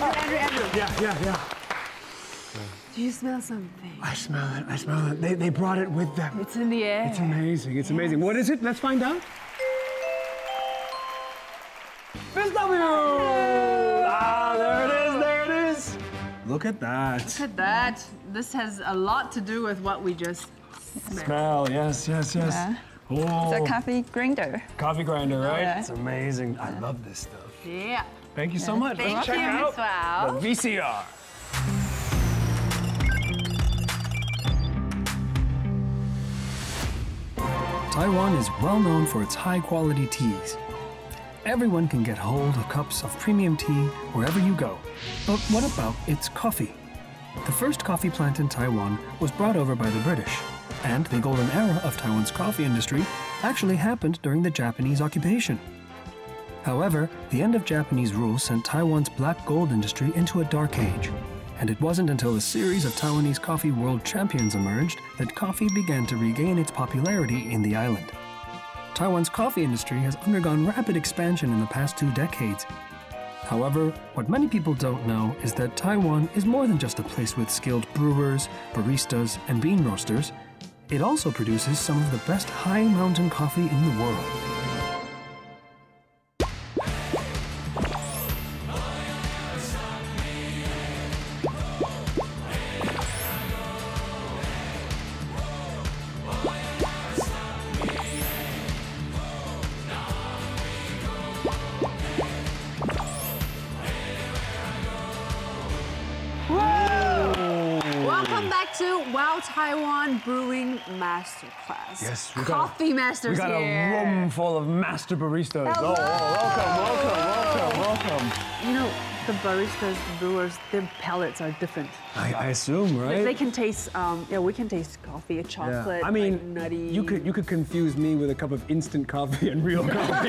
Andrew. Yeah. Do you smell something? I smell it. They brought it with them. It's in the air. It's amazing. It's amazing. What is it? Let's find out. Miss W! Ah, there it is. Look at that. This has a lot to do with what we just smelled. Yes. Yeah. Oh. It's a coffee grinder. Right? Yeah. It's amazing. Yeah. I love this stuff. Yeah. Thank you so much. Let's check out the VCR. Taiwan is well known for its high-quality teas. Everyone can get hold of cups of premium tea wherever you go. But what about its coffee? The first coffee plant in Taiwan was brought over by the British, and the golden era of Taiwan's coffee industry actually happened during the Japanese occupation. However, the end of Japanese rule sent Taiwan's black gold industry into a dark age, and it wasn't until a series of Taiwanese coffee world champions emerged that coffee began to regain its popularity in the island. Taiwan's coffee industry has undergone rapid expansion in the past 2 decades. However, what many people don't know is that Taiwan is more than just a place with skilled brewers, baristas, and bean roasters. It also produces some of the best high mountain coffee in the world. Brewing Masterclass. Yes, we got coffee masters here. We got a room full of master baristas. Hello. Oh, welcome. You know, the baristas, the brewers, their palates are different. I assume, right? Because they can taste. We can taste coffee, a chocolate. Yeah. I mean, like nutty. You could confuse me with a cup of instant coffee and real coffee.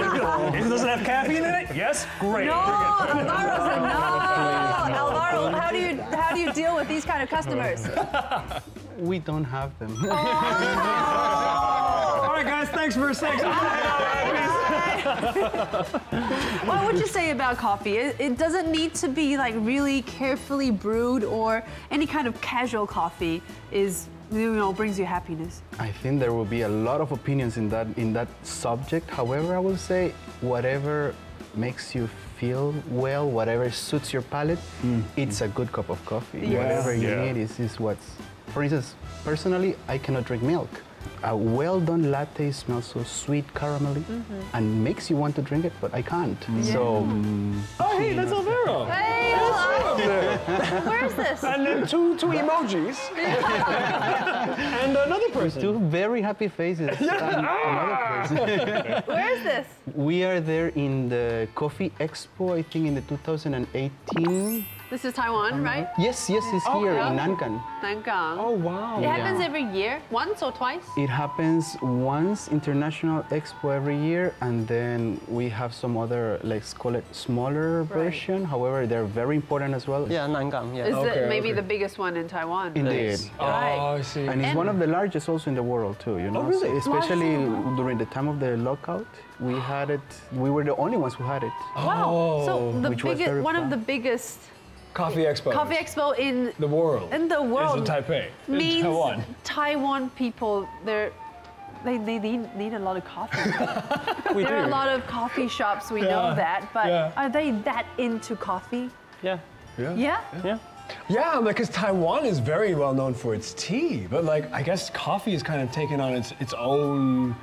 It doesn't have caffeine in it. Yes, great. No, Alvaro, how do you deal with these kind of customers? We don't have them. Oh. All right, guys, thanks for a second. What would you say about coffee? It doesn't need to be like really carefully brewed, or any kind of casual coffee brings you happiness. I think there will be a lot of opinions in that subject. However, I will say whatever makes you feel well, whatever suits your palate, it's a good cup of coffee. Yes. Whatever you need is what's. For instance, personally, I cannot drink milk. A well-done latte smells so sweet, caramelly, and makes you want to drink it, but I can't. Yeah. So, oh, hey, that's Alvaro. Hey, hello. Where is this? And then two emojis. And another person. Two very happy faces. And another person. Where is this? We are there in the Coffee Expo, I think, in the 2018. This is Taiwan, right? Yes, it's here in Nankang. Nankang. Oh, wow. It happens every year? Once or twice? It happens once, International Expo every year, and then we have some other, let's call it, smaller version. However, they're very important as well. Yeah, Nankang, yeah. Is it maybe the biggest one in Taiwan? Indeed. Yes. Oh, I see. And it's one of the largest also in the world, too, you know? Oh, really? So especially during the time of the lockout. We had it. We were the only ones who had it. Wow! So one of the biggest coffee expo in the world. Is in Taipei. Means in Taiwan. Taiwan people, they need a lot of coffee. There are a lot of coffee shops. We know that, but are they that into coffee? Yeah. Yeah, because Taiwan is very well known for its tea, but like I guess coffee is kind of taken on its own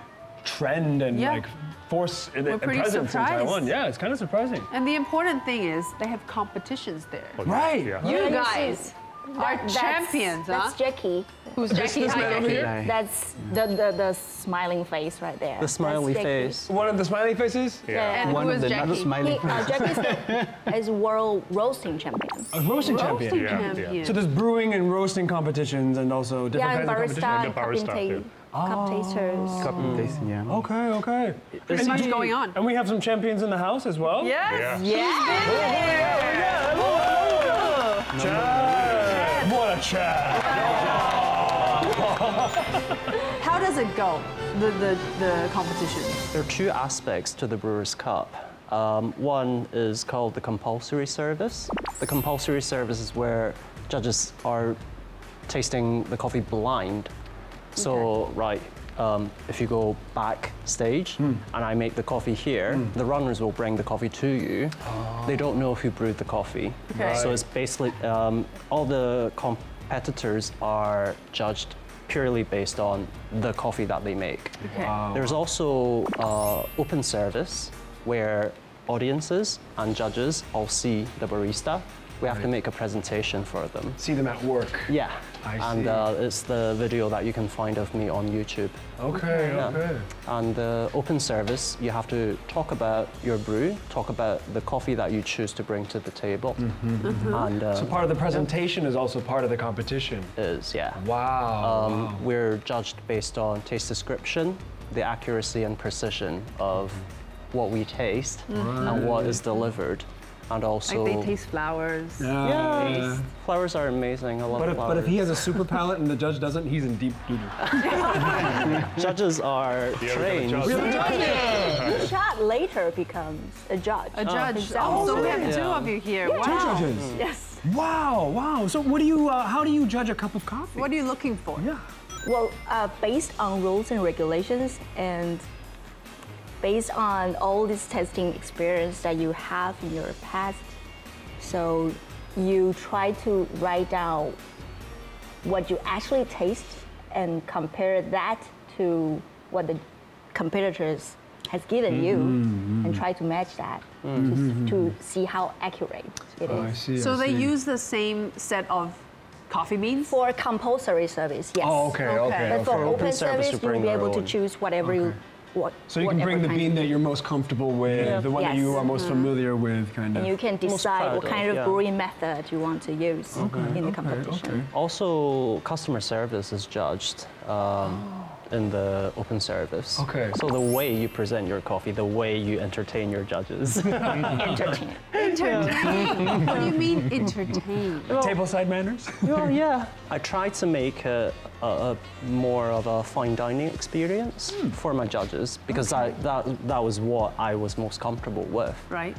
trend and like force and presence in Taiwan. Yeah, it's kind of surprising. And the important thing is they have competitions there. Right. Yeah. You guys are champions, huh? That's Jackie. Who's Jackie? Hi, Jackie. That's the smiling face right there. The smiley face. One of the smiling faces? Yeah. And who is Jackie? Jackie is world roasting champion. A roasting champion. Yeah. So there's brewing and roasting competitions and also different kinds of competitions. Yeah, and barista. Cup tasters. Cup tasting, yeah. Okay. There's much going on. And we have some champions in the house as well? Yes. Yeah. Chad. What a Chad. How does it go, the competition? There are two aspects to the Brewers' Cup. One is called the compulsory service. the compulsory service is where judges are tasting the coffee blind. So, right, if you go backstage and I make the coffee here, the runners will bring the coffee to you. Oh. They don't know who brewed the coffee. Okay. Right. So it's basically, all the competitors are judged purely based on the coffee that they make. Okay. Wow. There's also open service where audiences and judges all see the barista. We have to make a presentation for them. See them at work. Yeah. And it's the video that you can find of me on YouTube. Okay, okay. And the open service, you have to talk about your brew, talk about the coffee that you choose to bring to the table. And, so part of the presentation is also part of the competition. Is, yeah. Wow. We're judged based on taste description, the accuracy and precision of what we taste and what is delivered. And also, like they taste flowers. Yeah. Flowers are amazing. I love flowers. But if he has a super palate and the judge doesn't, he's in deep doo-doo. Judges are trained. Yeah. Chad later becomes a judge. A judge. Exactly. Oh, so we have two of you here. Yeah. Wow. Two judges. Yes. Wow. Wow. So, what do you? How do you judge a cup of coffee? What are you looking for? Yeah. Well, based on rules and regulations and. Based on all this testing experience that you have in your past, so you try to write down what you actually taste and compare that to what the competitors has given you, and try to match that to see how accurate it is. I see, so they use the same set of coffee beans? For compulsory service, yes. Oh, okay, okay. But for open service, you'll be able to choose whatever you. So you can bring the bean that you're most comfortable with, the one that you are most familiar with, kind of. And you can decide what kind of brewing method you want to use in the competition. Okay. Also, customer service is judged in the open service. Okay. So the way you present your coffee, the way you entertain your judges. Entertain. Entertain. What do you mean entertain? Well, tableside manners? Well, yeah. I try to make a more of a fine dining experience for my judges because that was what I was most comfortable with. Right.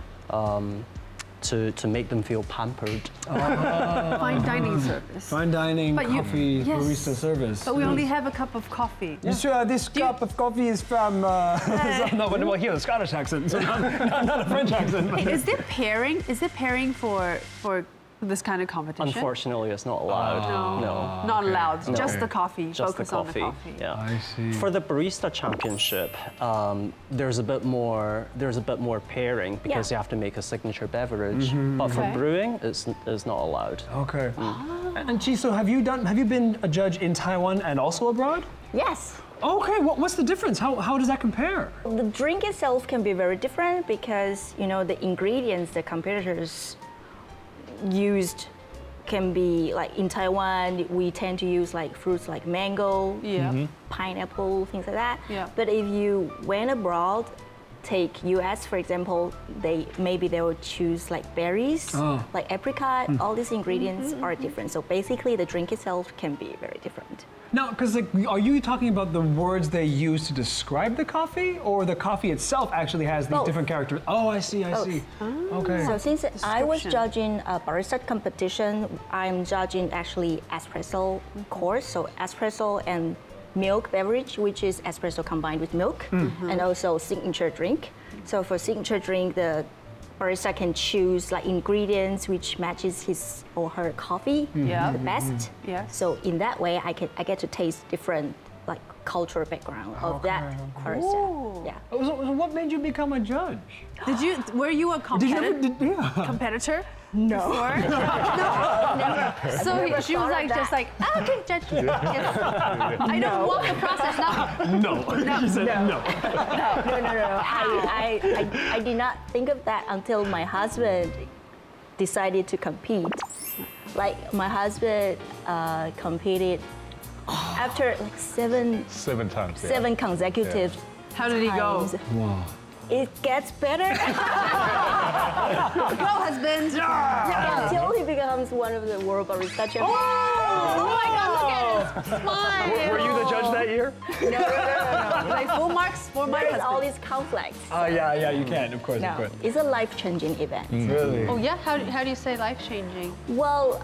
To make them feel pampered. Fine dining service. Fine dining, but coffee, barista service. But we only have a cup of coffee. Yeah. Sure, this cup of coffee is from... no, but well, here, Scottish accent, so not a French accent. Wait, is there pairing? Is there pairing for this kind of competition? Unfortunately, it's not allowed. No. Not allowed. No. Just the coffee. Just focus on the coffee. Yeah. I see. For the barista championship, there's a bit more pairing because you have to make a signature beverage. But for brewing, it's not allowed. Okay. And Chi, so have you been a judge in Taiwan and also abroad? Yes. Okay, what's the difference? How does that compare? The drink itself can be very different because, you know, the ingredients the competitors used can be like in Taiwan we tend to use like fruits like mango, pineapple, things like that. Yeah. But if you went abroad, take US for example, maybe they will choose like berries, like apricot, all these ingredients are different. So basically the drink itself can be very different. Now, because like, are you talking about the words they use to describe the coffee, or the coffee itself actually has these different characters? Oh, I see, I see. Oh. Okay. So since I was judging a barista competition, I'm judging actually espresso course, so espresso and milk beverage, which is espresso combined with milk, and also signature drink. So for signature drink, the barista can choose like ingredients which matches his or her coffee the best. So in that way, I get to taste different like cultural background of that barista. Yeah. So what made you become a judge? Were you a competitor? Competitor? No. Never. So she was like just like, oh, okay, judge. Yes. I don't want the process now. She said no. I did not think of that until my husband decided to compete. Like my husband competed after like seven times. Seven consecutive times. How did he go? Wow. It gets better. Co-husband. Yeah. Until he becomes one of the world researchers. Oh my God, look at his smile. Were you the judge that year? No, no, no, no. Like full marks for my husband. All these conflicts. So. Oh, yeah, yeah, you can, of course, no. Of course. It's a life-changing event. Really? Oh, yeah? How do you say life-changing? Well,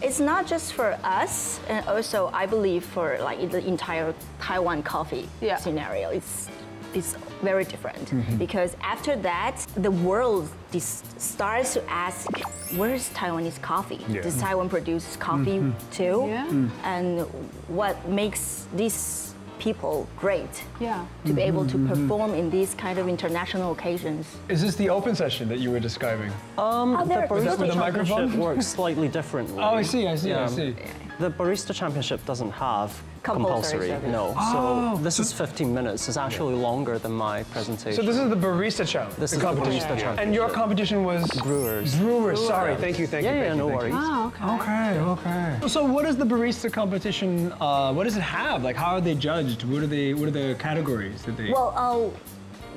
it's not just for us, and also, I believe, for like the entire Taiwan coffee scenario. It's very different, because after that, the world starts to ask, where's Taiwanese coffee? Yeah. Does Taiwan produce coffee too? Yeah. And what makes these people great to be able to perform in these kind of international occasions? Is this the open session that you were describing? The barista championship works slightly differently. Oh, I see. The barista championship doesn't have compulsory. No. Oh. So this is 15 minutes. It's actually longer than my presentation. So this is the barista challenge. This is the barista challenge. And your competition was brewers. Brewers. Sorry. Thank you. No worries. Oh, okay. Okay. So what is the barista competition? What does it have? Like, how are they judged? What are the categories that they? Well,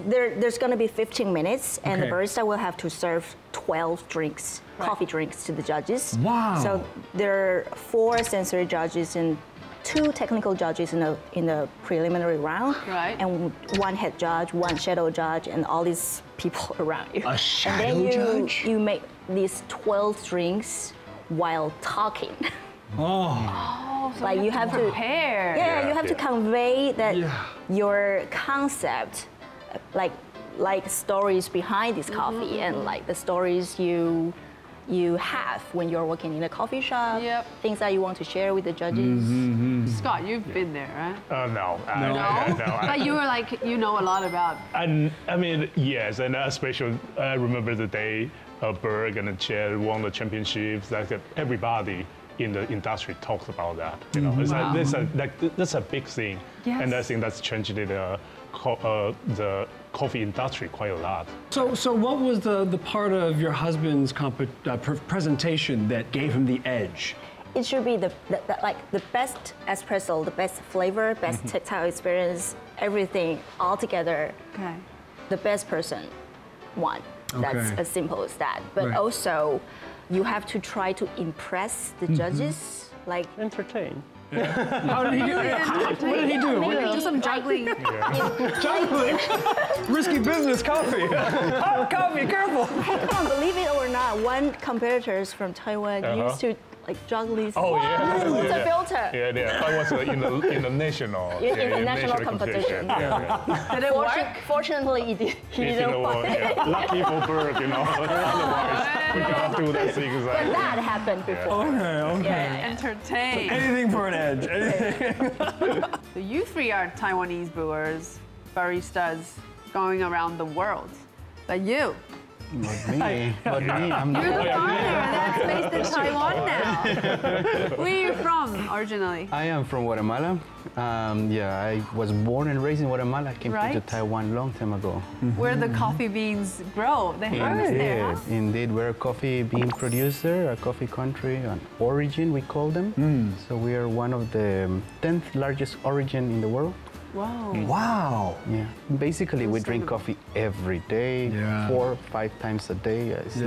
there's going to be 15 minutes, and the barista will have to serve 12 drinks, coffee drinks, to the judges. Wow. So there are 4 sensory judges and 2 technical judges in the preliminary round, and 1 head judge, 1 shadow judge, and all these people around you. A shadow judge? You make these 12 drinks while talking. Oh. So like you have to prepare. Yeah, you have to convey that your concept, like stories behind this coffee, and like the stories you have when you're working in a coffee shop, things that you want to share with the judges. Scott, you've been there, right? No. But you were like, you know a lot about... I mean, yes, and especially I remember the day Berg and Chad won the championships, like everybody in the industry talks about that. You know, it's like, that's a big thing. Yes. And I think that's changed the coffee industry quite a lot. So what was the part of your husband's presentation that gave him the edge? It should be the best espresso, the best flavor, best tactile experience, everything all together. Okay. The best person won. Okay. That's as simple as that. But also, you have to try to impress the judges, like entertain. Yeah. How did he do it? What did he do? Maybe do some juggling. Juggling? Risky business coffee. Oh, coffee, careful. Believe it or not, one competitors from Taiwan used to like juggle these. Oh, it's a filter. Yeah, yeah. I was in the national competition. Did it work? Fortunately, he didn't win. Yeah. Lucky for Berg, you know. Otherwise, we can't do that thing. But that happened before. Okay, okay. Yeah. Entertain. So anything for an edge. So you 3 are Taiwanese brewers, baristas, going around the world. But you. Not me. I'm not. You're the founder that's based in Taiwan now. Where are you from originally? I am from Guatemala. I was born and raised in Guatemala. I came to Taiwan long time ago. Where the coffee beans grow. They harvest there. Indeed, we're a coffee bean producer, a coffee country, an origin we call them. So we are one of the 10th largest origin in the world. Wow. Wow. Yeah. Basically, we drink coffee every day, 4 or 5 times a day. It's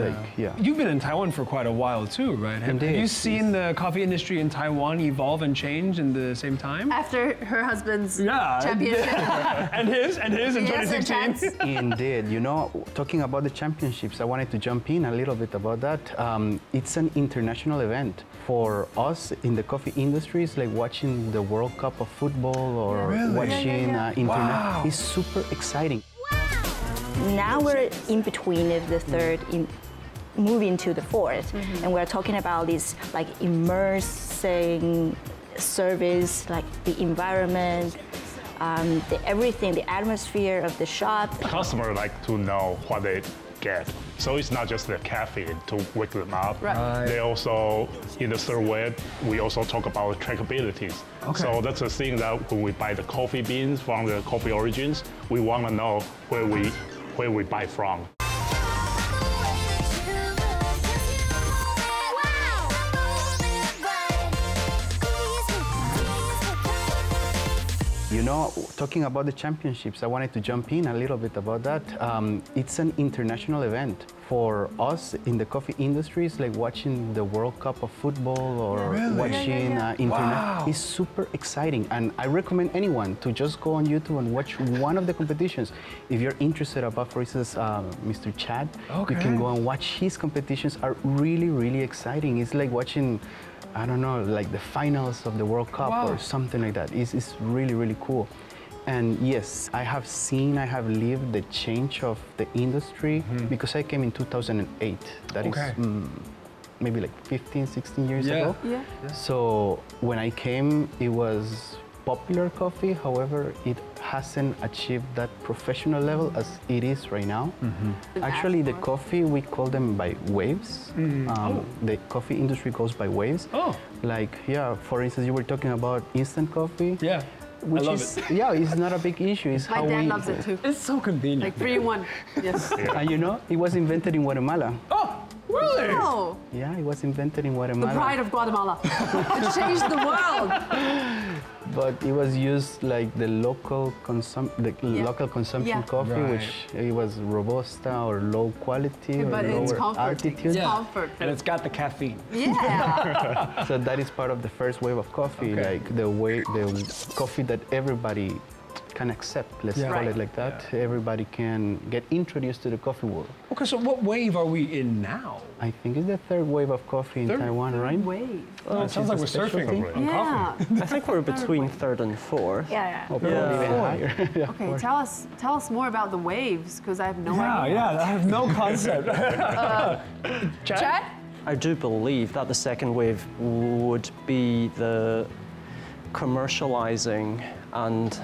You've been in Taiwan for quite a while too, right? Indeed. Have you seen the coffee industry in Taiwan evolve and change in the same time? After her husband's championship. and his in 2016. Indeed. You know, talking about the championships, I wanted to jump in a little bit about that. It's an international event. For us in the coffee industry, it's like watching the World Cup of football or internet is super exciting. Now we're in between of the 3rd, moving to the 4th, and we're talking about this like immersing service, like the environment, everything, the atmosphere of the shop. Customers like to know what they get. So it's not just the caffeine to wake them up. Right. They also, in the third wave, we also talk about trackabilities. Okay. So that's the thing that when we buy the coffee beans from the coffee origins, we want to know where we buy from. You know, talking about the championships, I wanted to jump in a little bit about that. It's an international event. For us in the coffee industry, it's like watching the World Cup of football or watching internet. It's super exciting. And I recommend anyone to just go on YouTube and watch one of the competitions. If you're interested about, for instance, Mr. Chad, you can go and watch his competitions. Are really, really exciting. It's like watching, I don't know, like the finals of the World Cup or something like that. It's really, really cool. And yes, I have seen, I have lived the change of the industry because I came in 2008. That is maybe like 15, 16 years ago. So when I came, it was popular coffee. However, it hasn't achieved that professional level as it is right now. Actually, the coffee, we call them by waves. The coffee industry goes by waves. Like, for instance, you were talking about instant coffee. Which I love it. Yeah, it's not a big issue. It's how my dad loves it too. It's so convenient. Like 3-in-1. Yes. And you know, it was invented in Guatemala. Oh, really? No. Yeah, it was invented in Guatemala. The pride of Guatemala. It changed the world. But it was used like the local consumption coffee, which it was robusta or low quality or lower altitude. And it's got the caffeine. So that is part of the first wave of coffee, like the way the coffee that everybody can accept. Let's call it like that. Everybody can get introduced to the coffee world. Okay, so what wave are we in now? I think it's the third wave of coffee in Taiwan, right? Wave. Well, it sounds like we're surfing on coffee. I think we're between third and fourth. Or probably even higher. Okay, tell us more about the waves, because I have no idea. I have no concept. Chad? I do believe that the second wave would be the commercializing and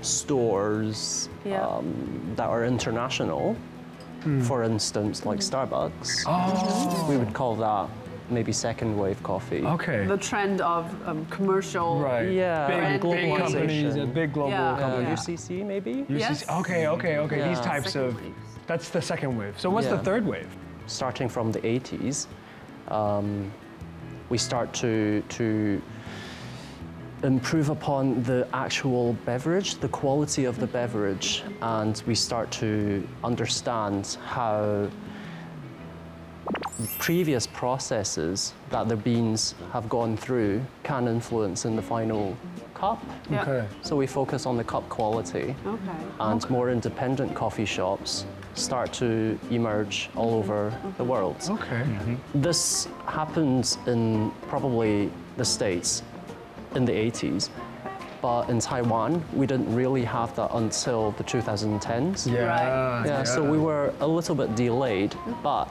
stores that are international. For instance, like Starbucks. We would call that maybe second wave coffee. The trend of commercial. Big companies, big global companies. UCC maybe? Yes. Okay. Yeah. These types of waves. That's the second wave. So what's the third wave? Starting from the 80s, we start to improve upon the actual beverage, the quality of the beverage, and we start to understand how previous processes that the beans have gone through can influence in the final cup. So we focus on the cup quality, and more independent coffee shops start to emerge all over the world. This happened in probably the States in the 80s, but in Taiwan, we didn't really have that until the 2010s. So we were a little bit delayed, but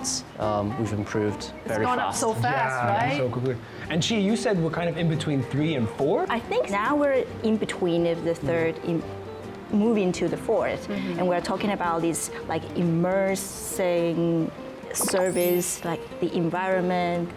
we've improved very fast. It's gone up so fast, right? So quickly. And Chi, you said we're kind of in between 3 and 4? I think now we're in between of the third, moving to the fourth, and we're talking about this like immersing service, like the environment,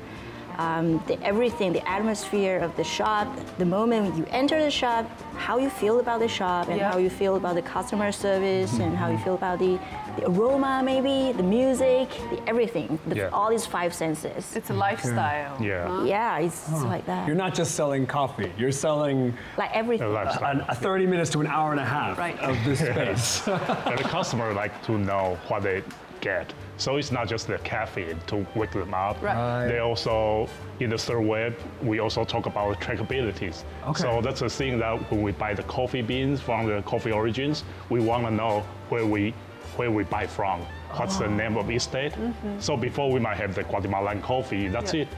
everything, the atmosphere of the shop, the moment you enter the shop, how you feel about the shop, and how you feel about the customer service, and how you feel about the aroma, maybe, the music, everything, all these 5 senses. It's a lifestyle. It's like that. You're not just selling coffee, you're selling like everything. A 30 minutes to an hour and a half of this space. And the customer like to know what they get. So it's not just the caffeine to wake them up. They also, in the third wave, we also talk about trackabilities. So that's the thing that when we buy the coffee beans from the coffee origins, we want to know where we buy from. What's the name of each state? So before we might have the Guatemalan coffee, that's it.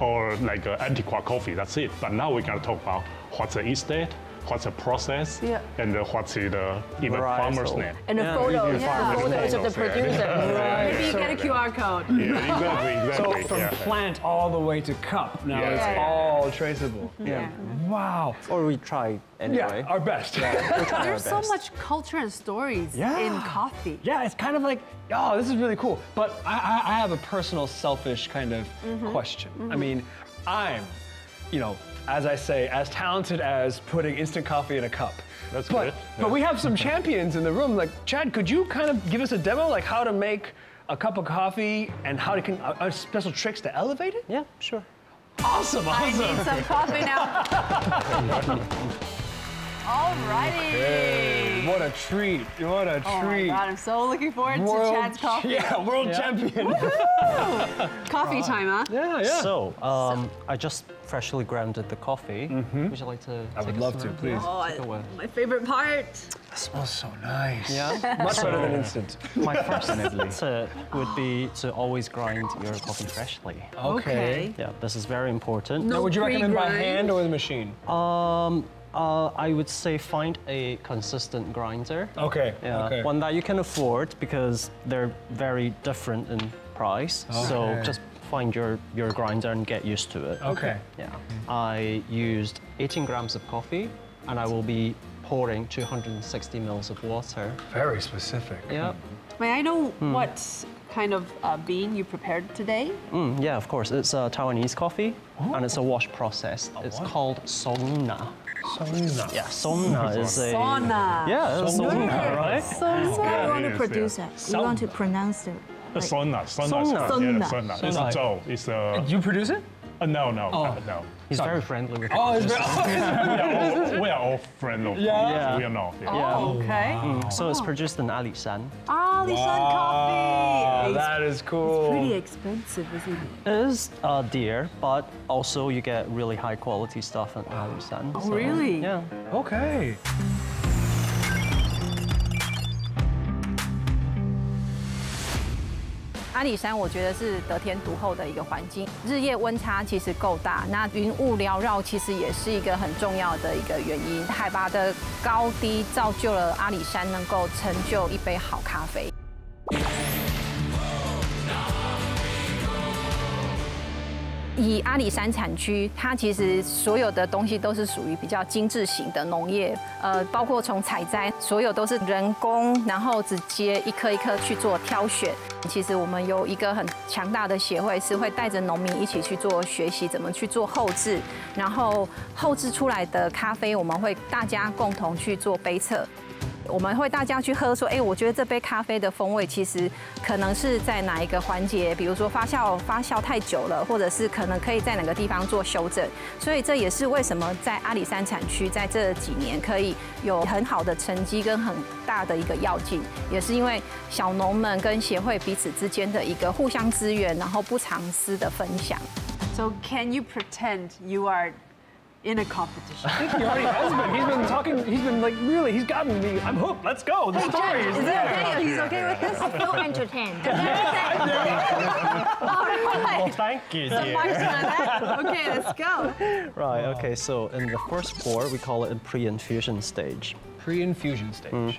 Or like Antigua coffee, that's it. But now we're going to talk about what's the each state, what's the process, and what's the even farmer's name. And the photos, photos of the producer. Maybe you get a QR code. Exactly. So from plant all the way to cup, now it's all traceable. Wow. Or we try anyway. Yeah, our best. There's so much culture and stories in coffee. Yeah, it's kind of like, oh, this is really cool. But I have a personal selfish kind of question. I mean, I'm, you know, as I say, as talented as putting instant coffee in a cup. That's good. But we have some champions in the room. Like, Chad, could you kind of give us a demo, like how to make a cup of coffee and how to special tricks to elevate it? Yeah, sure. Awesome. I need some coffee now. Alrighty. Hey, what a treat. What a treat. Oh my God, I'm so looking forward to Chad's coffee. Yeah, world champion. Coffee time, huh? Yeah, yeah. So, I just freshly grounded the coffee. Mm-hmm. Would you like to take I would love to, please. Oh, my favorite part. That smells so nice. Yeah. Much better than instant. My first tip would be to always grind your coffee freshly. Okay. Yeah, this is very important. No, now, would you recommend by hand or the machine? I would say find a consistent grinder. Okay. Yeah, okay. One that you can afford because they're very different in price. Okay. So just find your grinder and get used to it. Okay. Yeah. I used 18 grams of coffee and I will be pouring 260 mils of water. Very specific. Yeah. May I know what kind of bean you prepared today? Yeah, of course. It's Taiwanese coffee and it's a wash process. It's called sauna. Sauna. Yeah, sauna is a... Sauna. Yeah, sauna, right? Sauna. We want to produce it. We want to pronounce it. Like... Sauna. Sauna. Sauna. Yeah, sauna. It's a dough. It's a... You produce it? No, no, no. He's very friendly with we are all friendly. Yeah. We are not. Yeah. Okay. So it's produced in Alishan. Alishan coffee! That is cool. It's pretty expensive, isn't it? It is dear, but also you get really high quality stuff at Alishan. Oh, so, really? Yeah. Okay.阿里山，我觉得是得天独厚的一个环境，日夜温差其实够大，那云雾缭绕其实也是一个很重要的一个原因。海拔的高低造就了阿里山能够成就一杯好咖啡。以阿里山产区，它其实所有的东西都是属于比较精致型的农业，包括从采摘，所有都是人工，然后直接一颗一颗去做挑选。 其实我们有一个很强大的协会，是会带着农民一起去做学习，怎么去做后制，然后后制出来的咖啡，我们会大家共同去做杯测，我们会大家去喝，说，哎，我觉得这杯咖啡的风味其实可能是在哪一个环节，比如说发酵太久了，或者是可能可以在哪个地方做修正，所以这也是为什么在阿里山产区在这几年可以有很好的成绩跟很大的一个要进，也是因为小农们跟协会彼此之间的一个互相支援，然后不藏私的分享。So can you pretend you are in a competition? I think he already has been. He's been talking. He's been like, really, he's gotten me. I'm hooked. Let's go. The story is there. He's okay with this? I feel entertained. Well, thank you, dear. Okay, let's go. Right, okay, so in the first pour, we call it a pre-infusion stage. Pre-infusion stage.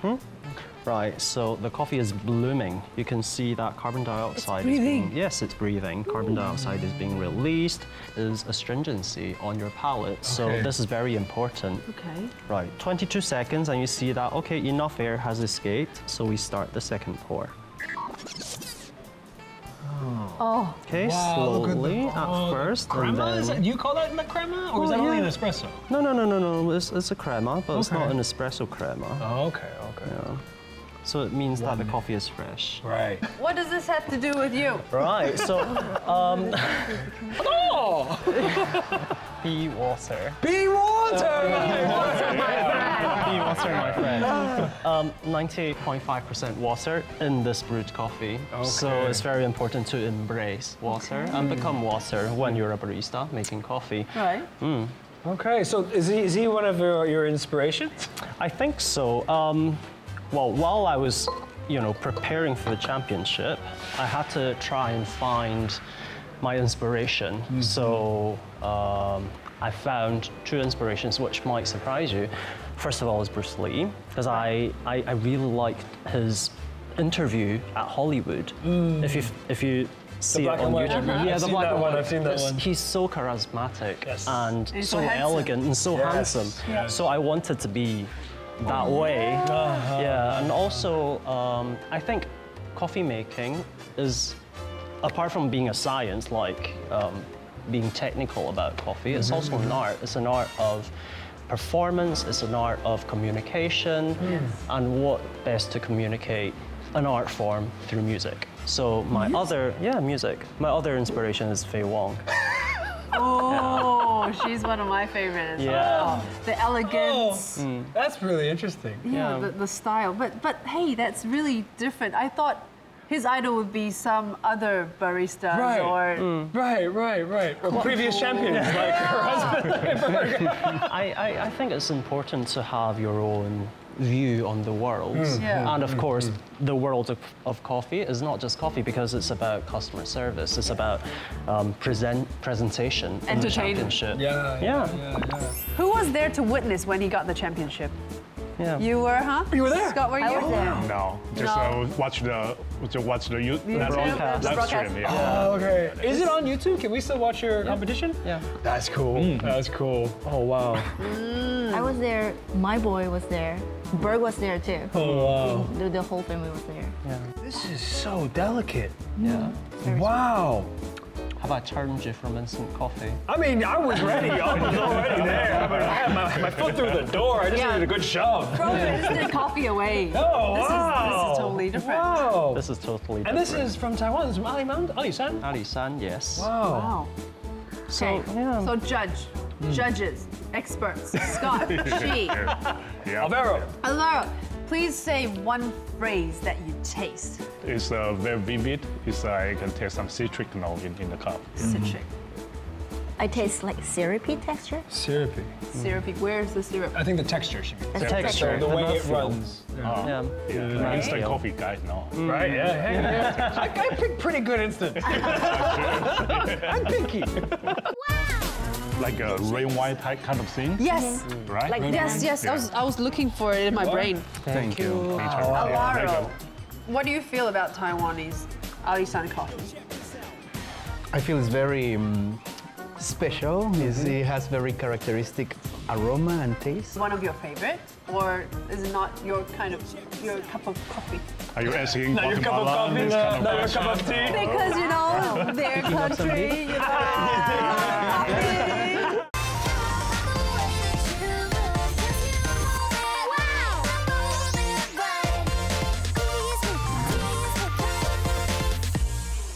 Right, so the coffee is blooming. You can see that carbon dioxide is being... Yes, it's breathing. Carbon dioxide is being released. There's astringency on your palate, so this is very important. Okay. Right, 22 seconds, and you see that, okay, enough air has escaped, so we start the second pour. Oh. Okay, slowly at first. Crema? Do you call that crema? Or is that only an espresso? No, no, no, no, no. It's a crema, but it's not an espresso crema. Oh, okay, okay. Yeah. So it means that the coffee is fresh. Right. What does this have to do with you? Right, so... Oh! Be water. Be water! Be water, my friend! Be water, my friend. 98.5% water in this brewed coffee. Okay. So it's very important to embrace water and become water when you're a barista making coffee. Right. Okay, so is he one of your inspirations? I think so. Well, while I was, you know, preparing for the championship, I had to try and find my inspiration. So I found two inspirations, which might surprise you. First of all is Bruce Lee, because I really liked his interview at Hollywood. If you see it on YouTube. Yeah, the black and white. I've seen that one. He's so charismatic and so elegant and so handsome. So I wanted to be that way. Yeah, and also I think coffee making is, apart from being a science, like being technical about coffee, it's also an art. It's an art of performance, it's an art of communication, and what best to communicate an art form through music. So my other, music. My other inspiration is Fei Wong. Oh. Yeah. Oh, she's one of my favorites. Yeah. Oh, the elegance. Oh, that's really interesting. Yeah, yeah. The style. But hey, that's really different. I thought his idol would be some other barista or previous champions like her husband. I think it's important to have your own view on the world, and of course the world of coffee is not just coffee, because it's about customer service, it's about presentation, entertainment. The championship. Who was there to witness when he got the championship? Yeah. You were, huh? You were there. Scott, were you? I was there. No, just watch the YouTube live stream. Yeah. Oh, okay. Is it on YouTube? Can we still watch your competition? Yeah. That's cool. That's cool. Oh wow. I was there. My boy was there. Berg was there too. Oh wow. The whole family was there. Yeah. This is so delicate. Yeah. Wow. How about charging you from instant coffee? I mean, I was ready. I was already there. But I had my foot through the door. I just needed a good shove. Throw instant coffee away. Oh, this is totally different. Wow. This is totally different. And this is from Taiwan. This is from Alishan? Alishan, yes. Wow. So, so judges, experts, Scott, Chi, Alvaro, please say one phrase that you taste. It's very vivid. It's I can taste some citric note in the cup. Citric. I taste like syrupy texture. Syrupy. Syrupy. Where's the syrup? I think the texture should be. The texture. The way it runs. Yeah. Instant coffee guys, no. Right? Yeah. I pick pretty good instant. I'm picky. Like a rain wine type kind of thing? Yes. Right? Like yes. Yeah. I was looking for it in my brain. Thank you. Wow. Alvaro, what do you feel about Taiwanese Alishan coffee? I feel it's very special. It has very characteristic aroma and taste. One of your favorites? Or is it not your kind of, your cup of coffee? Are you asking Guatemala this kind of question? Not your cup of tea? Because, you know, their country, you know.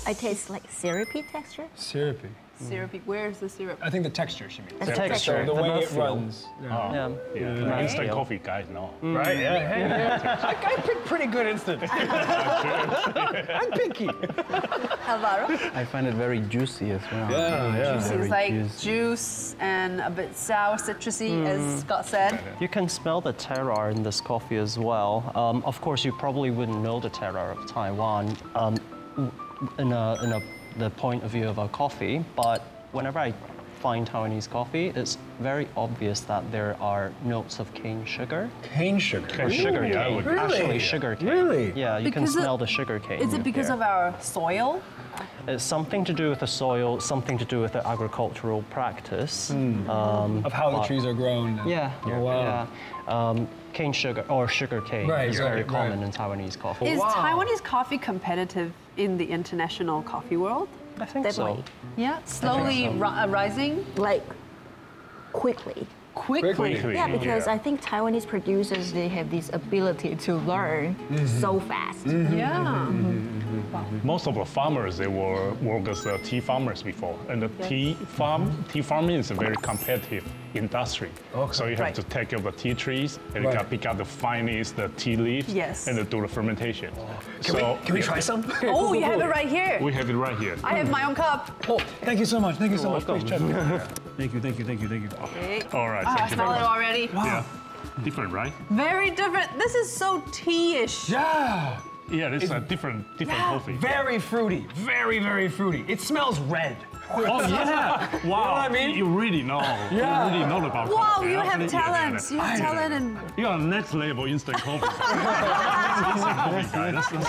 I taste like syrupy texture. Syrupy. Syrupy. Where's the syrup? I think the texture should be. The texture. The way it runs. Instant coffee guys, no. Right? Yeah. I pick pretty good instant. I'm picky. Alvaro? I find it very juicy as well. Yeah. Juicy. It's like juice and a bit sour, citrusy, as Scott said. You can smell the terroir in this coffee as well. Of course, you probably wouldn't know the terroir of Taiwan. The point of view of our coffee, but whenever I find Taiwanese coffee, it's very obvious that there are notes of cane sugar. Cane sugar? Sugar cane. Really? Actually, sugar cane. Really? Yeah, you can smell the sugar cane. Is it because of our soil? It's something to do with the soil, something to do with the agricultural practice. Of how the trees are grown. Yeah. Oh, wow. Yeah. Cane sugar or sugar cane is very common in Taiwanese coffee. Is Taiwanese coffee competitive in the international coffee world? I think definitely. So. Yeah, slowly rising? Like, quickly. Yeah, because I think Taiwanese producers, they have this ability to learn so fast. Wow. Most of the farmers, they work as tea farmers before. And the tea farming is a very competitive industry. Okay. So you have to take care of the tea trees, and you can pick out the finest, the tea leaves, and do the fermentation. Oh. Can we try some? Oh, you have it right here. We have it right here. I have my own cup. Oh, thank you so much. Thank you so much. Please try it. Thank you. Okay. All right. I smell it already. Wow. Yeah. Different, right? Very different. This is so tea-ish. Yeah. Yeah, this is a different coffee. Very fruity. Very, very fruity. It smells red. Oh, yeah. Wow. You know what I mean? You really know. Yeah. You really know about coffee. Wow, you have talent. You have talent. And you're on next level instant coffee.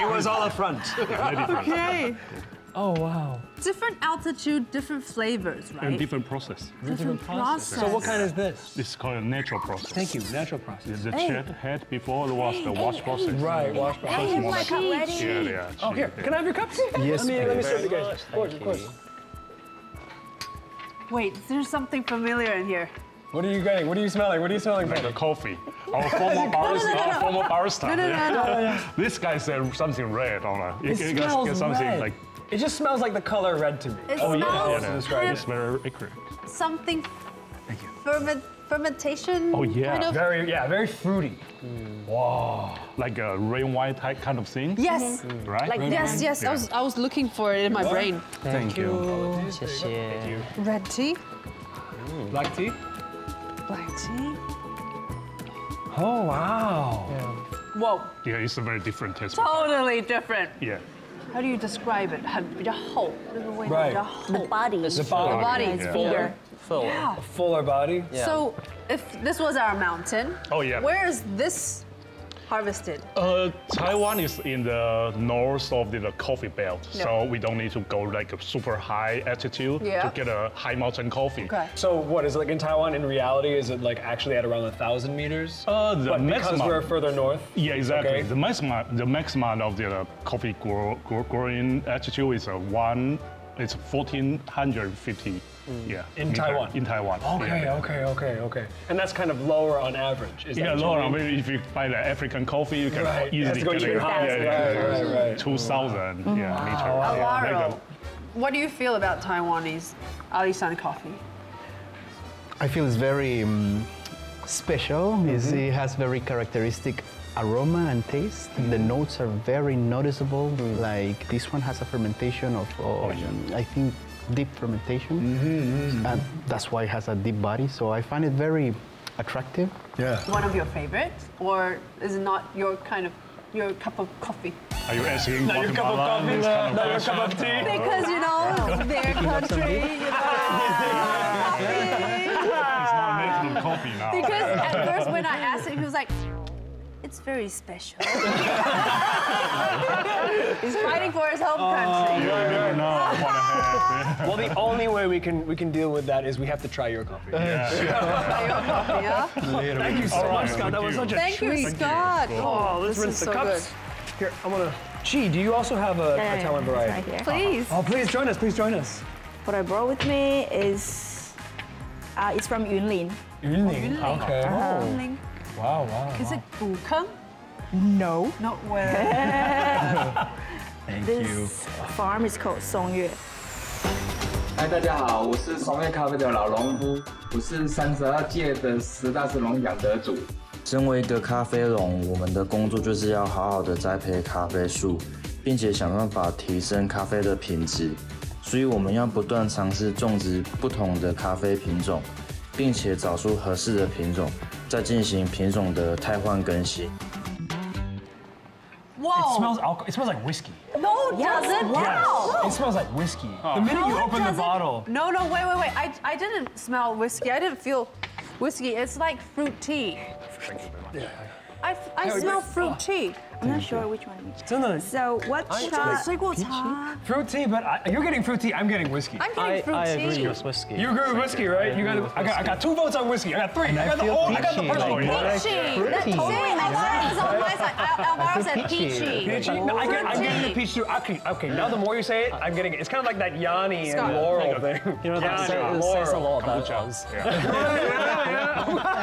It was all up front. Okay. Oh, wow. Different altitude, different flavors, right? And different process. Different process. So what kind is this? This is called a natural process. Thank you, natural process. It's the Chad had before the wash, process. Right, wash process. I have my cup ready. Yeah. Oh, here, can I have your cup? Yes, let me serve you guys. Of course. Wait, there's something familiar in here. What are you getting? What are you smelling? What are you smelling? Like a coffee. Our former barista. This guy said something red on it. It smells red. Like, it just smells like the color red to me. It smells red. That's right. It's very accurate. Something Thank you. Fermentation? Oh, yeah. Kind of? Very fruity. Mm. Wow. Like a rain wine type kind of thing? Yes. Mm. Right? Like, yes. Yeah. I was looking for it in my brain. Thank you. Thank you. Red tea? Mm. Black tea? Black tea? Oh, wow. Yeah. Whoa. Yeah, it's a very different taste. Totally different. Yeah. How do you describe it? 比较厚, right. The body. The body is bigger. Fuller. Yeah. Fuller body. Yeah. So, if this was our mountain, where is this harvested? Taiwan is in the north of the coffee belt, so we don't need to go like a super high altitude to get a high mountain coffee. Okay. So what is it like in Taiwan? In reality, is it like actually at around 1,000 meters? Because we're further north. Yeah, exactly. Okay. The maximum of the coffee growing altitude is 1,450. Mm. Yeah. In Taiwan. Okay. And that's kind of lower on average. Is that lower on average. If you buy the African coffee, you can easily get 2,000 meters. Alvaro, what do you feel about Taiwanese Alishan coffee? I feel it's very special. Mm-hmm. It has very characteristic aroma and taste. Mm. The notes are very noticeable. Mm. Like this one has a fermentation of, I think, deep fermentation, and that's why it has a deep body, so I find it very attractive. Yeah. One of your favorites, or is it not your kind of, your cup of coffee? Are you asking Guatemala? Your cup of coffee, not your cup of tea? Because, you know, their country, you know, coffee. It's not making coffee now. Because at first when I asked him, he was like, it's very special. He's fighting for his home country. Well, the only way we can deal with that is we have to try your coffee. Thank you so much, Scott. That was such a treat. Thank you, Scott. Oh, let's rinse the cups. Here, I want to. Chi, do you also have a Taiwan variety? Please. Oh, please join us. Please join us. What I brought with me is it's from Yunlin. Yunlin. Okay. Yunlin. Wow. Is it Bukeng? No. Not well. Thank you. This farm is called Songyue. Hi, 大家好，我是双月咖啡的老农夫，我是32届的10大神农奖得主。身为一个咖啡农，我们的工作就是要好好的栽培咖啡树，并且想办法提升咖啡的品质，所以我们要不断尝试种植不同的咖啡品种，并且找出合适的品种，再进行品种的汰换更新。 Whoa. It smells alcohol. It smells like whiskey. No, it doesn't. Wow. Yes. It smells like whiskey. The minute you open the bottle. No, wait. I didn't smell whiskey. I didn't feel whiskey. It's like fruit tea. Thank you very much. Yeah. I smell fruit tea. I'm not sure which one. So fruit tea, but you're getting fruit tea. I'm getting whiskey. I'm getting fruit tea. I agree with whiskey. You agree with whiskey, right? You got. I got 2 votes on whiskey. I got 3. I got the first one. Peachy. Alvaro's on my side. Alvaro said peachy. Peachy. No, I'm getting the peach too. Okay. Now the more you say it, I'm getting it. It's kind of like that Yanni and Laurel thing. You know that says a lot about us.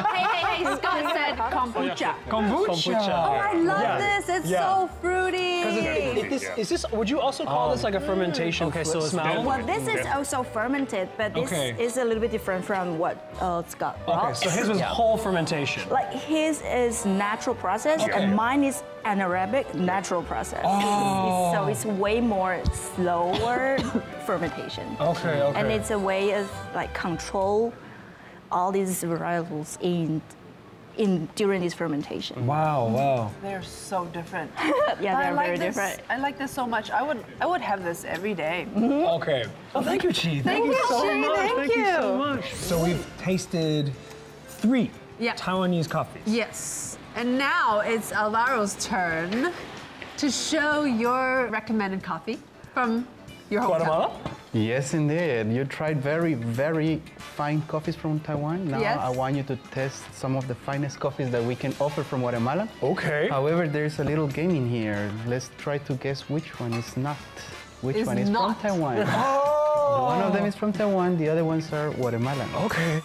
Hey, Scott said kombucha. Kombucha. Oh, I love this. It's so fruity. Would you also call this like a fermentation smell? Well, this is also fermented, but this is a little bit different from what it's got. Okay, so his was whole fermentation. Like his is natural process, and mine is anaerobic natural process. Oh. So it's way more slower fermentation. Okay. And it's a way of like control all these variables during this fermentation. Wow. They're so different. They're like very different. I like this so much. I would have this every day. Mm-hmm. Okay. Well, thank you, Chi. Thank you so much. So we've tasted 3 Taiwanese coffees. Yes. And now it's Alvaro's turn to show your recommended coffee from your hometown. Guatemala? Yes, indeed. You tried very, very fine coffees from Taiwan. Now I want you to test some of the finest coffees that we can offer from Guatemala. Okay. However, there's a little game in here. Let's try to guess which one is not. Which one is not from Taiwan. Oh! One of them is from Taiwan. The other ones are Guatemalan. Okay.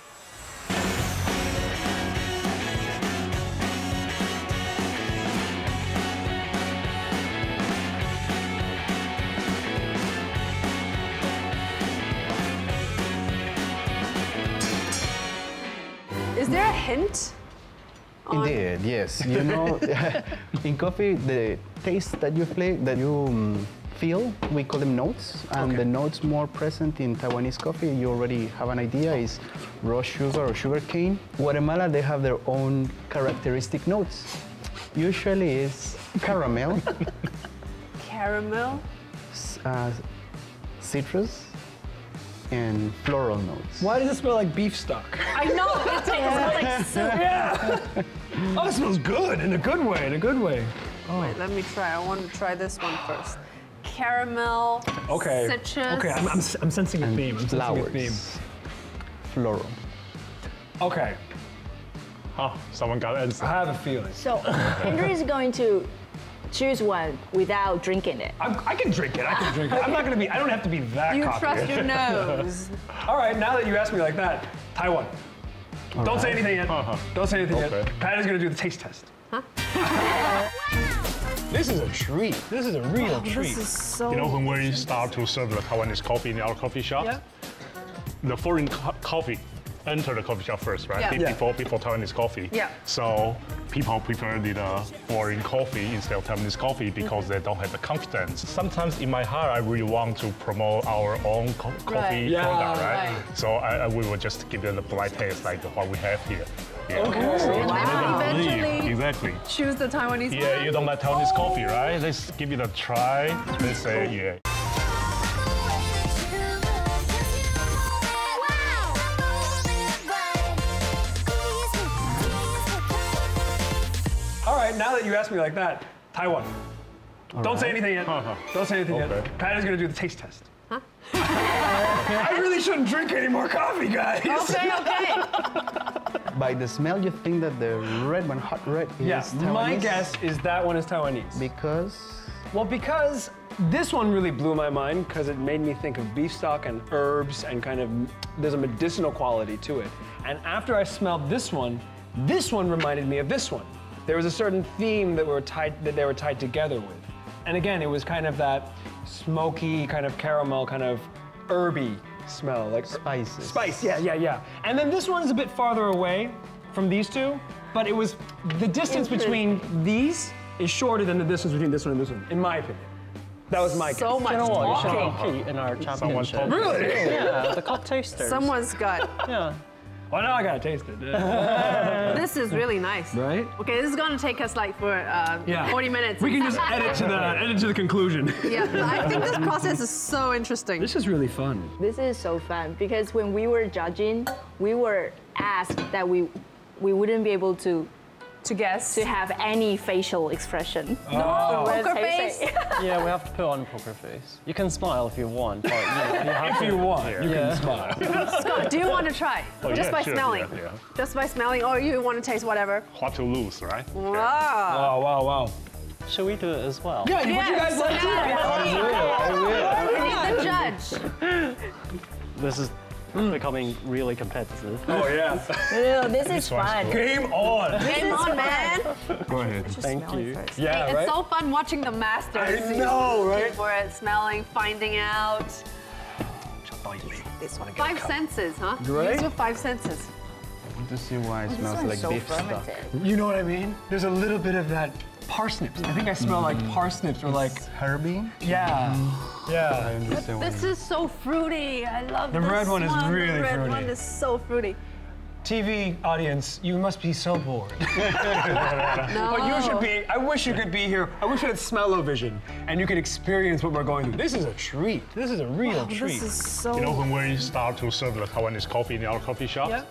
Is there a hint? Indeed, yes. You know, in coffee, the taste that you feel, we call them notes, and the notes more present in Taiwanese coffee, you already have an idea, is raw sugar or sugar cane. Guatemala, they have their own characteristic notes. Usually it's caramel. Caramel? Citrus and floral notes. Why does it smell like beef stock? I know, it smells like soup. Yeah. Oh, it smells good, in a good way, in a good way. Oh. Wait, let me try. I want to try this one first. Caramel, citrus. Okay, I'm sensing a theme. I'm sensing a theme. Floral. Okay. Oh, someone got it. I have a feeling. So, Andrew is going to choose one without drinking it. I can drink it. I can drink it. I'm not going to be, I don't have to be that cocky. You trust your nose. All right, now that you asked me like that, Taiwan. Don't say anything yet. Don't say anything yet. Pat is going to do the taste test. Huh? This is a treat. This is a real treat. This is so you know, when we start to serve the Taiwanese coffee in our coffee shop, the foreign coffee enter the coffee shop first, right? Yeah. Before Taiwanese coffee. Yeah. So people prefer the foreign coffee instead of Taiwanese coffee because they don't have the confidence. Sometimes in my heart, I really want to promote our own coffee product, right? So we will just give them a polite taste like what we have here. Yeah. Okay. So eventually choose the Taiwanese coffee. Yeah, you don't like Taiwanese coffee, right? Let's give it a try. Let's say, All right, now that you asked me like that, Taiwan. Don't say anything yet. Don't say anything yet. Pat is going to do the taste test. Huh? I really shouldn't drink any more coffee, guys. Okay, okay. By the smell, you think that the red one, hot red, is Taiwanese? My guess is that one is Taiwanese. Because? Well, because this one really blew my mind because it made me think of beef stock and herbs and kind of, there's a medicinal quality to it. And after I smelled this one reminded me of this one. There was a certain theme that they were tied together with. And again, it was kind of that smoky, kind of caramel, kind of herby smell, like spices. Spice, yeah. And then this one is a bit farther away from these two, but it was, the distance between these is shorter than the distance between this one and this one, in my opinion. That was my guess. So much talking in our championship. Really? Yeah, the cup tasters. Someone's got. Yeah. Well, now I gotta taste it. This is really nice. Right? Okay, this is gonna take us like for 40 minutes. We can just edit to the conclusion. Yeah, I think this process is so interesting. This is really fun. This is so fun because when we were judging, we were asked that we wouldn't be able to guess. To have any facial expression. Oh. No, poker face. Yeah, we have to put on poker face. You can smile if you want. But, you can smile. Scott, do you want to try? Oh, Just by smelling. Yeah. Just by smelling, or you want to taste whatever. What to lose, right? Wow. Wow, wow, wow. Should we do it as well? Yeah, would you guys like to do it? We need the judge. This is becoming really competitive. Oh, yeah. Ew, this is fun. Game on. Game on, man. Go ahead. Thank you. Yeah, right? It's so fun watching the masters. I know, right? For it, smelling, finding out. This one. Five senses, huh? Right? These are 5 senses. I want to see why it smells like beef stock. You know what I mean? There's a little bit of that parsnips. I think I smell like parsnips or like herby. Yeah. Yeah. I understand. This is so fruity. I love this. The red one is really fruity. The red one is so fruity. TV audience, you must be so bored. No. But you should be. I wish you could be here. I wish you had smell-o-vision and you could experience what we're going through. This is a treat. This is a real treat. This is so. You know, when we start to serve the Taiwanese coffee in our coffee shop,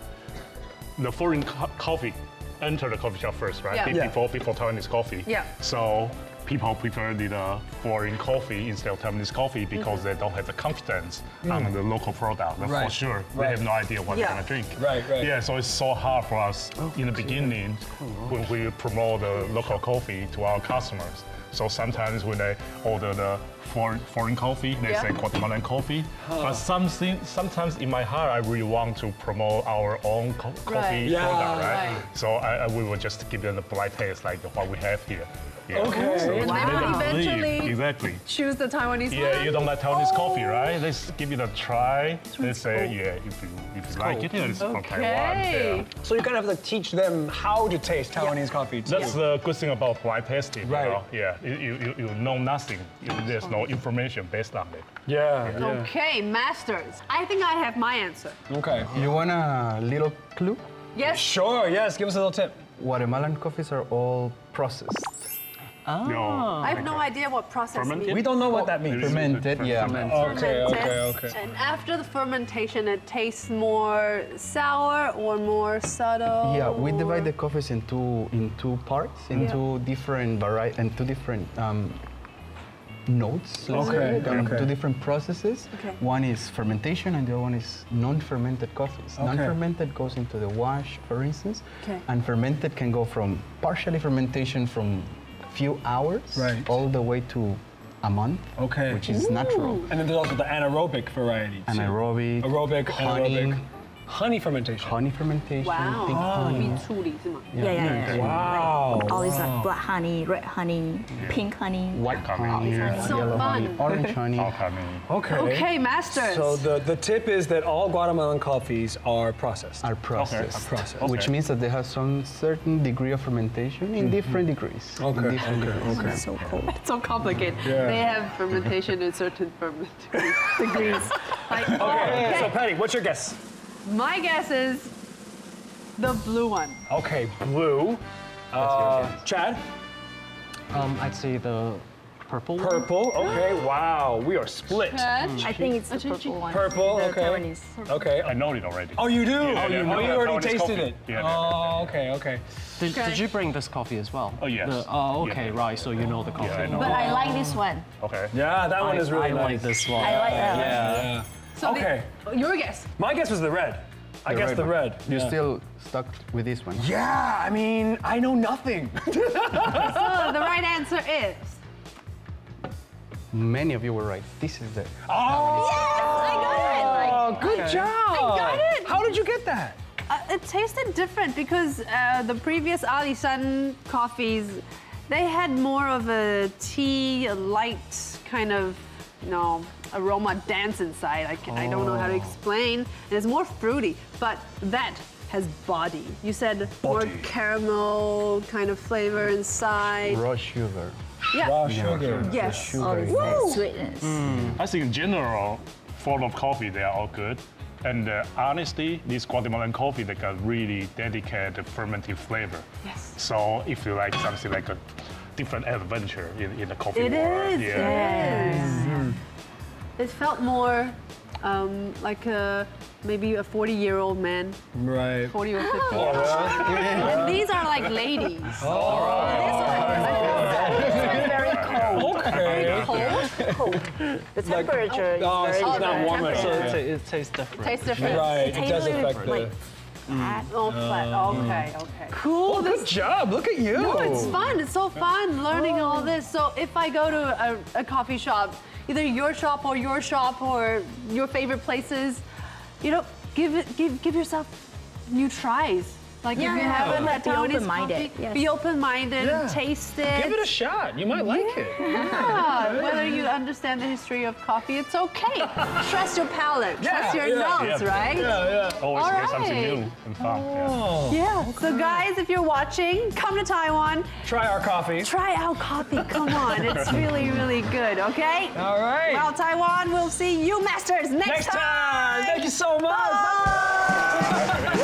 the foreign coffee enter the coffee shop first, right? Yeah. Before Taiwanese coffee. Yeah. So people prefer the foreign coffee instead of Taiwanese coffee because they don't have the confidence on the local product. That's for sure. They have no idea what they're gonna drink. Right. Yeah. So it's so hard for us in the beginning when we promote the local coffee to our customers. So sometimes when they order the foreign coffee, they say Guatemalan coffee. But sometimes in my heart, I really want to promote our own coffee product, right? So we will just give them a polite taste like what we have here. Yeah. Okay. And wow. They will eventually exactly. choose the Taiwanese one. Yeah, you don't like Taiwanese coffee, right? Let's give it a try. They say, cool. yeah, if you like it, it's okay. from Taiwan. Yeah. So you kind of have to teach them how to taste Taiwanese coffee. Too. That's the good thing about wine tasting. Right. You know? Yeah. You know nothing. There's no information based on it. Yeah. yeah. Okay, masters. I think I have my answer. Okay. You want a little clue? Yes. Sure. Yes. Give us a little tip. Guatemalan coffees are all processed. Oh. No. I have no idea what processed means. We don't know what that means. Fermented, yeah. Okay, okay, okay. And after the fermentation, it tastes more sour or more subtle. Yeah, we divide the coffees in two parts, into different varieties, and two different notes. Okay, okay. Two different processes. Okay. One is fermentation, and the other one is non-fermented coffees. Okay. Non-fermented goes into the wash, for instance, and fermented can go from partially fermentation from few hours all the way to a month, which is natural. And then there's also the anaerobic variety. Anaerobic, anaerobic. Honey fermentation. Honey fermentation. Wow. Wow. All these like black honey, red honey, pink honey, white honey, yellow honey, orange honey. Okay. Okay, masters. So the tip is that all Guatemalan coffees are processed. Are processed. Okay. Are processed. Okay. Which means that they have some certain degree of fermentation in different degrees. Okay. Different degrees. Okay. So cool. It's so complicated. Yeah. They have fermentation in certain fermentation degrees. Like, okay. So Patty, what's your guess? My guess is the blue one. Okay, blue. Chad? I'd say the purple one. Purple, okay, wow. We are split. Chad? I think it's the purple one. Purple, okay. Okay. I know it already. Oh, you do? Yeah, you already tasted it? Yeah, oh, okay, okay. Did you bring this coffee as well? Oh, yes. Right, so you know the coffee. Yeah, I know. But I like this one. Okay. Yeah, that one is really nice. I like this one. I like that one. Yeah. So your guess. My guess was the red. I guess the red. You're still stuck with this one. Yeah, I mean, I know nothing. So the right answer is? Many of you were right. This is the... Oh! Yes, I got it! Like, good job! I got it! How did you get that? It tasted different because the previous Alishan coffees, they had more of a tea, a light kind of, aroma dance inside. I don't know how to explain. And it's more fruity, but that has body. You said more caramel kind of flavor inside. Raw sugar. Yeah. Raw sugar. Yes. Raw sweetness. I think in general, form of coffee, they are all good. And honestly, this Guatemalan coffee, they got really dedicated fermented flavor. Yes. So if you like something like a different adventure in the coffee world. It is. Yeah. It felt more like maybe a 40-year-old man. Right. 40 or 50. And these are like ladies. Cold. The temperature is very not warmer. So it tastes different. It tastes different. Right. It does affect the... Okay, okay. Cool. Oh, good job. Look at you. No, it's fun. It's so fun learning all this. So if I go to a coffee shop, either your shop or your favorite places, give yourself new tries. Like if you have a Taiwanese coffee, be open-minded, taste it. Give it a shot. You might like it. Yeah. Whether you understand the history of coffee, it's okay. Trust your palate. Trust your nose, right? Yeah, yeah. Always get something new and fun. Oh. Yeah. Okay. So guys, if you're watching, come to Taiwan. Try our coffee. Try our coffee. Come on, it's really, really good. Okay. All right. Well, Taiwan, we'll see you masters next time. Thank you so much. Bye.